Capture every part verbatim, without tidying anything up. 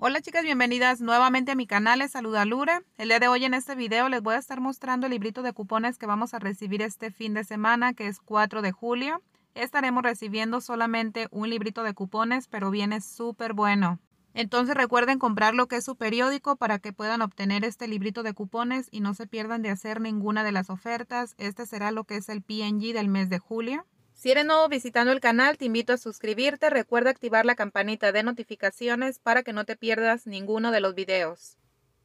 Hola chicas, bienvenidas nuevamente a mi canal, les saluda Lure. El día de hoy en este video les voy a estar mostrando el librito de cupones que vamos a recibir este fin de semana, que es cuatro de julio. Estaremos recibiendo solamente un librito de cupones, pero viene súper bueno. Entonces recuerden comprar lo que es su periódico para que puedan obtener este librito de cupones y no se pierdan de hacer ninguna de las ofertas. Este será lo que es el P and G del mes de julio. Si eres nuevo visitando el canal, te invito a suscribirte. Recuerda activar la campanita de notificaciones para que no te pierdas ninguno de los videos.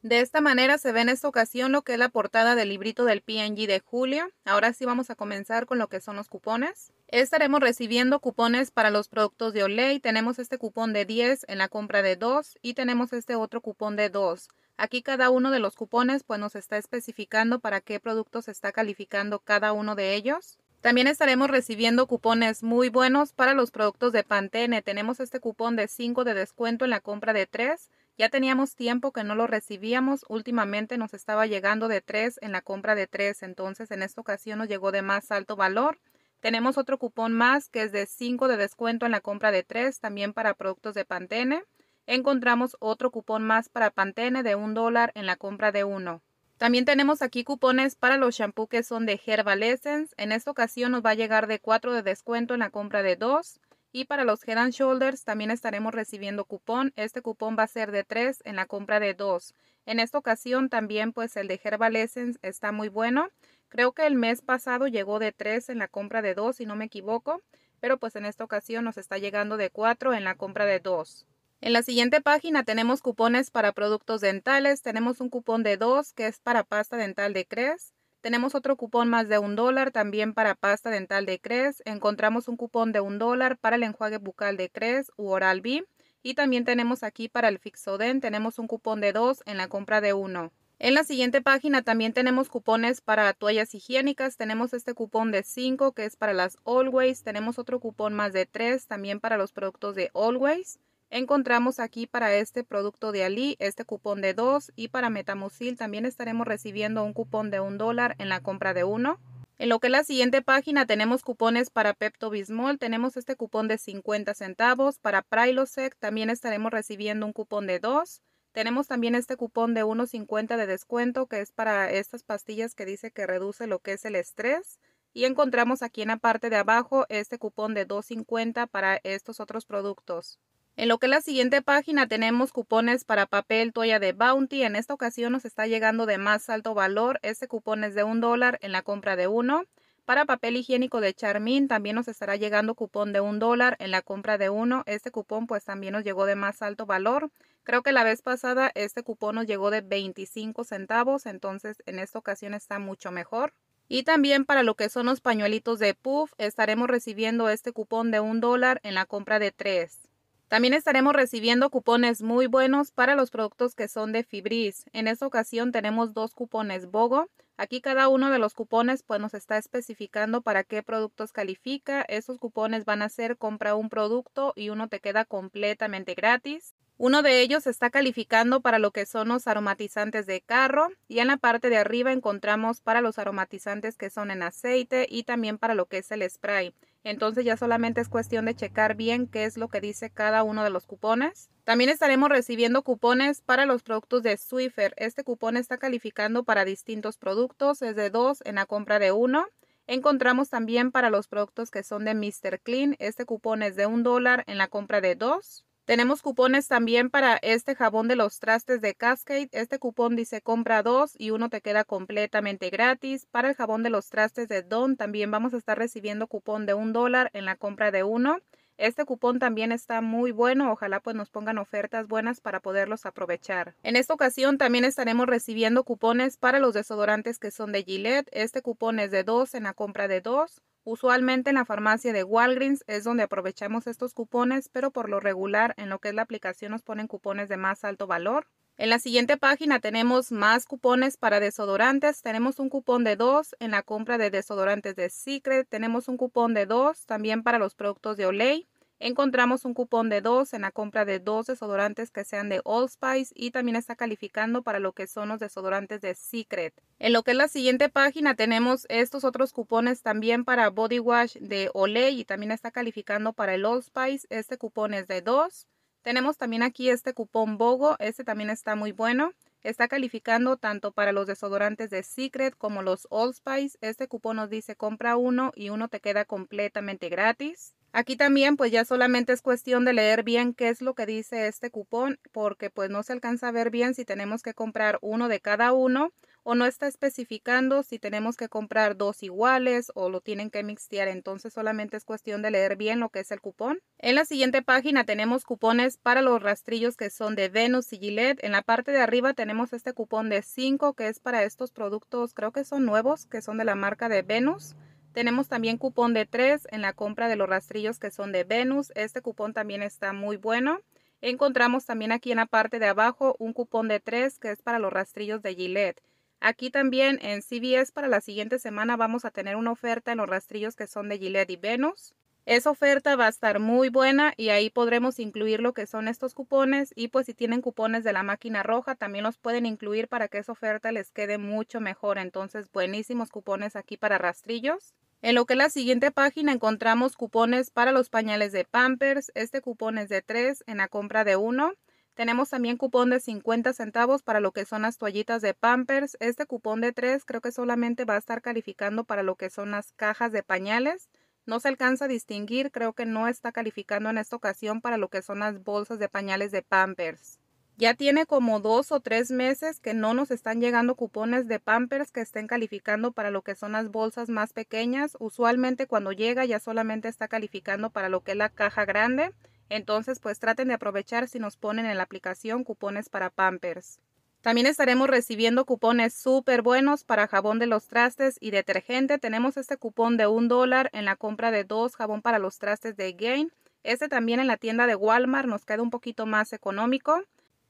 De esta manera se ve en esta ocasión lo que es la portada del librito del P and G de julio. Ahora sí vamos a comenzar con lo que son los cupones. Estaremos recibiendo cupones para los productos de Olay. Tenemos este cupón de diez en la compra de dos y tenemos este otro cupón de dos. Aquí cada uno de los cupones pues nos está especificando para qué productos está calificando cada uno de ellos. También estaremos recibiendo cupones muy buenos para los productos de Pantene. Tenemos este cupón de cinco de descuento en la compra de tres. Ya teníamos tiempo que no lo recibíamos. Últimamente nos estaba llegando de tres en la compra de tres. Entonces en esta ocasión nos llegó de más alto valor. Tenemos otro cupón más que es de cinco de descuento en la compra de tres. También para productos de Pantene. Encontramos otro cupón más para Pantene de un dólar en la compra de uno. También tenemos aquí cupones para los shampoos que son de Herbal Essence. En esta ocasión nos va a llegar de cuatro de descuento en la compra de dos. Y para los Head and Shoulders también estaremos recibiendo cupón. Este cupón va a ser de tres en la compra de dos. En esta ocasión también pues el de Herbal Essence está muy bueno. Creo que el mes pasado llegó de tres en la compra de dos si no me equivoco. Pero pues en esta ocasión nos está llegando de cuatro en la compra de dos. En la siguiente página tenemos cupones para productos dentales. Tenemos un cupón de dos que es para pasta dental de Crest. Tenemos otro cupón más de un dólar también para pasta dental de Crest. Encontramos un cupón de un dólar para el enjuague bucal de Crest u Oral-B. Y también tenemos aquí para el Fixodent, tenemos un cupón de dos en la compra de uno. En la siguiente página también tenemos cupones para toallas higiénicas. Tenemos este cupón de cinco que es para las Always. Tenemos otro cupón más de tres también para los productos de Always. Encontramos aquí para este producto de Ali este cupón de dos y para Metamucil también estaremos recibiendo un cupón de un dólar en la compra de uno. En lo que es la siguiente página tenemos cupones para Pepto Bismol. Tenemos este cupón de cincuenta centavos. Para Prilosec también estaremos recibiendo un cupón de dos. Tenemos también este cupón de uno cincuenta de descuento que es para estas pastillas que dice que reduce lo que es el estrés. Y encontramos aquí en la parte de abajo este cupón de dos cincuenta para estos otros productos. En lo que es la siguiente página tenemos cupones para papel toalla de Bounty. En esta ocasión nos está llegando de más alto valor. Este cupón es de un dólar en la compra de uno. Para papel higiénico de Charmin también nos estará llegando cupón de un dólar en la compra de uno. Este cupón pues también nos llegó de más alto valor. Creo que la vez pasada este cupón nos llegó de veinticinco centavos. Entonces en esta ocasión está mucho mejor. Y también para lo que son los pañuelitos de Puff estaremos recibiendo este cupón de un dólar en la compra de tres. También estaremos recibiendo cupones muy buenos para los productos que son de Fibris. En esta ocasión tenemos dos cupones BOGO. Aquí cada uno de los cupones pues nos está especificando para qué productos califica. Estos cupones van a ser compra un producto y uno te queda completamente gratis. Uno de ellos está calificando para lo que son los aromatizantes de carro. Y en la parte de arriba encontramos para los aromatizantes que son en aceite y también para lo que es el spray. Entonces ya solamente es cuestión de checar bien qué es lo que dice cada uno de los cupones. También estaremos recibiendo cupones para los productos de Swiffer. Este cupón está calificando para distintos productos, es de dos en la compra de uno. Encontramos también para los productos que son de mister Clean. Este cupón es de un dólar en la compra de dos. Tenemos cupones también para este jabón de los trastes de Cascade. Este cupón dice compra dos y uno te queda completamente gratis. Para el jabón de los trastes de Dawn también vamos a estar recibiendo cupón de un dólar en la compra de uno. Este cupón también está muy bueno. Ojalá pues nos pongan ofertas buenas para poderlos aprovechar. En esta ocasión también estaremos recibiendo cupones para los desodorantes que son de Gillette. Este cupón es de dos en la compra de dos. Usualmente en la farmacia de Walgreens es donde aprovechamos estos cupones, pero por lo regular en lo que es la aplicación nos ponen cupones de más alto valor. En la siguiente página tenemos más cupones para desodorantes. Tenemos un cupón de dos en la compra de desodorantes de Secret. Tenemos un cupón de dos también para los productos de Olay. Encontramos un cupón de dos en la compra de dos desodorantes que sean de Old Spice y también está calificando para lo que son los desodorantes de Secret. En lo que es la siguiente página tenemos estos otros cupones también para Body Wash de Olay y también está calificando para el Old Spice. Este cupón es de dos. Tenemos también aquí este cupón BOGO, este también está muy bueno. Está calificando tanto para los desodorantes de Secret como los Old Spice. Este cupón nos dice compra uno y uno te queda completamente gratis. Aquí también pues ya solamente es cuestión de leer bien qué es lo que dice este cupón, porque pues no se alcanza a ver bien si tenemos que comprar uno de cada uno, o no está especificando si tenemos que comprar dos iguales o lo tienen que mixtear. Entonces solamente es cuestión de leer bien lo que es el cupón. En la siguiente página tenemos cupones para los rastrillos que son de Venus y Gillette. En la parte de arriba tenemos este cupón de cinco que es para estos productos, creo que son nuevos, que son de la marca de Venus. Tenemos también cupón de tres en la compra de los rastrillos que son de Venus. Este cupón también está muy bueno. Encontramos también aquí en la parte de abajo un cupón de tres que es para los rastrillos de Gillette. Aquí también en C V S para la siguiente semana vamos a tener una oferta en los rastrillos que son de Gillette y Venus. Esa oferta va a estar muy buena y ahí podremos incluir lo que son estos cupones. Y pues si tienen cupones de la máquina roja también los pueden incluir para que esa oferta les quede mucho mejor. Entonces buenísimos cupones aquí para rastrillos. En lo que es la siguiente página encontramos cupones para los pañales de Pampers. Este cupón es de tres en la compra de uno. Tenemos también cupón de cincuenta centavos para lo que son las toallitas de Pampers. Este cupón de tres creo que solamente va a estar calificando para lo que son las cajas de pañales. No se alcanza a distinguir, creo que no está calificando en esta ocasión para lo que son las bolsas de pañales de Pampers. Ya tiene como dos o tres meses que no nos están llegando cupones de Pampers que estén calificando para lo que son las bolsas más pequeñas. Usualmente cuando llega ya solamente está calificando para lo que es la caja grande. Entonces pues traten de aprovechar si nos ponen en la aplicación cupones para Pampers. También estaremos recibiendo cupones súper buenos para jabón de los trastes y detergente. Tenemos este cupón de un dólar en la compra de dos jabón para los trastes de Gain. Este también en la tienda de Walmart nos queda un poquito más económico.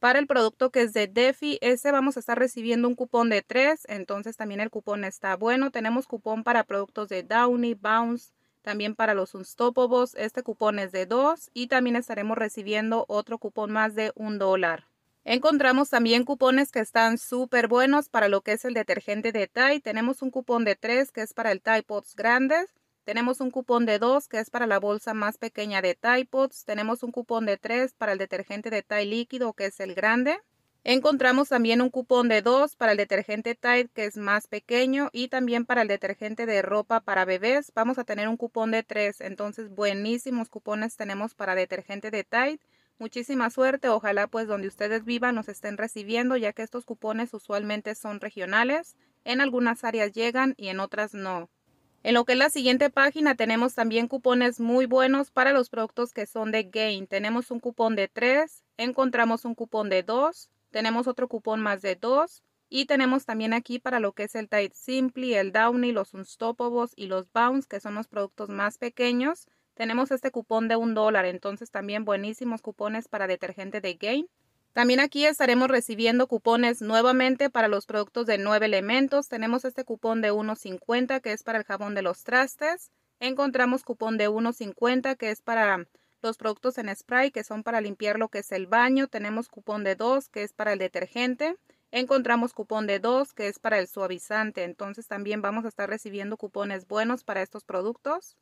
Para el producto que es de Defi, ese vamos a estar recibiendo un cupón de tres. Entonces también el cupón está bueno. Tenemos cupón para productos de Downy, Bounce. También para los Unstoppables, este cupón es de dos y también estaremos recibiendo otro cupón más de un dólar. Encontramos también cupones que están súper buenos para lo que es el detergente de Tide. Tenemos un cupón de tres que es para el Tide Pods grandes. Tenemos un cupón de dos que es para la bolsa más pequeña de Tide Pods. Tenemos un cupón de tres para el detergente de Tide líquido que es el grande. Encontramos también un cupón de dos para el detergente Tide que es más pequeño y también para el detergente de ropa para bebés. Vamos a tener un cupón de tres, entonces buenísimos cupones tenemos para detergente de Tide. Muchísima suerte, ojalá pues donde ustedes vivan nos estén recibiendo, ya que estos cupones usualmente son regionales. En algunas áreas llegan y en otras no. En lo que es la siguiente página tenemos también cupones muy buenos para los productos que son de Gain. Tenemos un cupón de tres, encontramos un cupón de dos. Tenemos otro cupón más de dos y tenemos también aquí para lo que es el Tide Simply, el Downy, los Unstoppables y los Bounce, que son los productos más pequeños. Tenemos este cupón de un dólar, entonces también buenísimos cupones para detergente de Gain. También aquí estaremos recibiendo cupones nuevamente para los productos de nueve elementos. Tenemos este cupón de uno cincuenta que es para el jabón de los trastes. Encontramos cupón de uno cincuenta que es para los productos en spray que son para limpiar lo que es el baño. Tenemos cupón de dos que es para el detergente. Encontramos cupón de dos que es para el suavizante. Entonces también vamos a estar recibiendo cupones buenos para estos productos.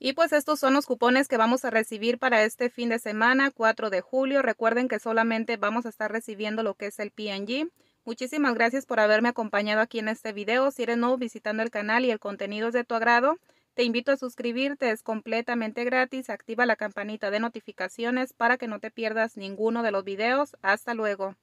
Y pues estos son los cupones que vamos a recibir para este fin de semana, cuatro de julio. Recuerden que solamente vamos a estar recibiendo lo que es el P and G. Muchísimas gracias por haberme acompañado aquí en este video. Si eres nuevo visitando el canal y el contenido es de tu agrado, te invito a suscribirte, es completamente gratis, activa la campanita de notificaciones para que no te pierdas ninguno de los videos. Hasta luego.